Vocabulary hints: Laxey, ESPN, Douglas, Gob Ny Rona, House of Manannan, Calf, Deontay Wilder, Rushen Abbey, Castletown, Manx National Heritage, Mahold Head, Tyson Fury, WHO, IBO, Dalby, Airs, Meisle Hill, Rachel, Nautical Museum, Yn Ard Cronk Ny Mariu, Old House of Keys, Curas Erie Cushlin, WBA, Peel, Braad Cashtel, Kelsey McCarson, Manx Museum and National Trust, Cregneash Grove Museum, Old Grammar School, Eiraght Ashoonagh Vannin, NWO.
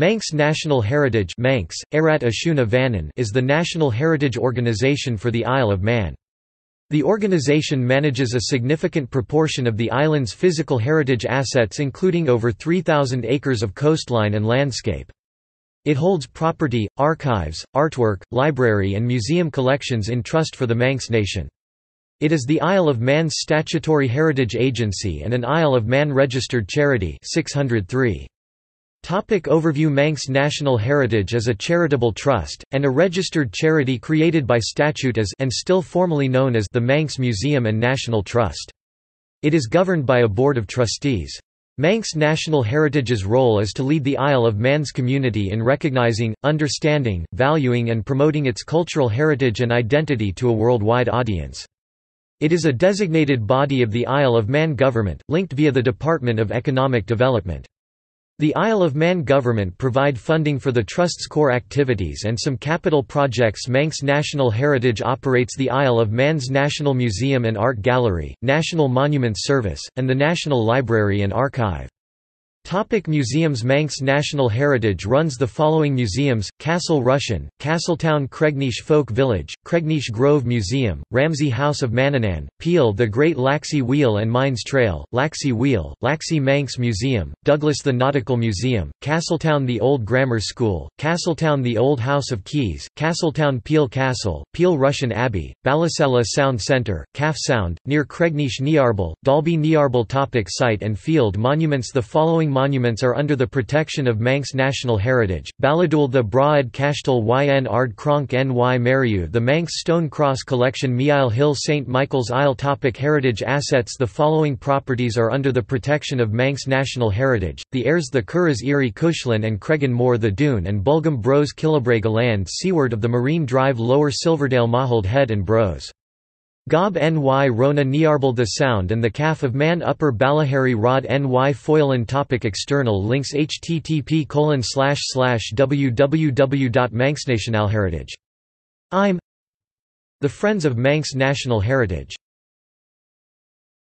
Manx National Heritage Manx, Eiraght Ashoonagh Vannin is the national heritage organisation for the Isle of Man. The organisation manages a significant proportion of the island's physical heritage assets including over 3,000 acres of coastline and landscape. It holds property, archives, artwork, library and museum collections in trust for the Manx nation. It is the Isle of Man's statutory heritage agency and an Isle of Man registered charity 603. Topic overview. Manx National Heritage is a charitable trust, and a registered charity created by statute as and still formally known as the Manx Museum and National Trust. It is governed by a board of trustees. Manx National Heritage's role is to lead the Isle of Man's community in recognising, understanding, valuing and promoting its cultural heritage and identity to a worldwide audience. It is a designated body of the Isle of Man government, linked via the Department of Economic Development. The Isle of Man government provide funding for the Trust's core activities and some capital projects. Manx National Heritage operates the Isle of Man's National Museum and Art Gallery, National Monuments Service, and the National Library and Archive. Topic museums. Manx National Heritage runs the following museums: Castle Rushen, Castletown, Cregneash Folk Village, Cregneash Grove Museum, Ramsey House of Manannan, Peel, the Great Laxey Wheel and Mines Trail, Laxey Wheel, Laxey Manx Museum, Douglas, the Nautical Museum, Castletown, the Old Grammar School, Castletown, the Old House of Keys, Castletown, Peel Castle, Peel Rushen Abbey, Ballasalla Sound Center, Calf Sound, near Cregneash, Niarbyl, Dalby, Niarbyl. Topic site and field monuments. The following monuments are under the protection of Manx National Heritage: Balladul, the Braad Cashtel, Yn Ard Cronk Ny Mariu, the Manx Stone Cross Collection, Meisle Hill, St. Michael's Isle. Topic heritage assets. The following properties are under the protection of Manx National Heritage: the Airs, the Curas Erie Cushlin and Cregan Moor, the Dune and Bulgham Bros Killibrega, land seaward of the Marine Drive, Lower Silverdale, Mahold Head and Bros Gob Ny Rona, Niarbyl, the Sound and the Calf of Man, Upper Ballyharry, Rod Ny Foylan. Topic external links: http://www.manxnationalheritage.im The Friends of Manx National Heritage.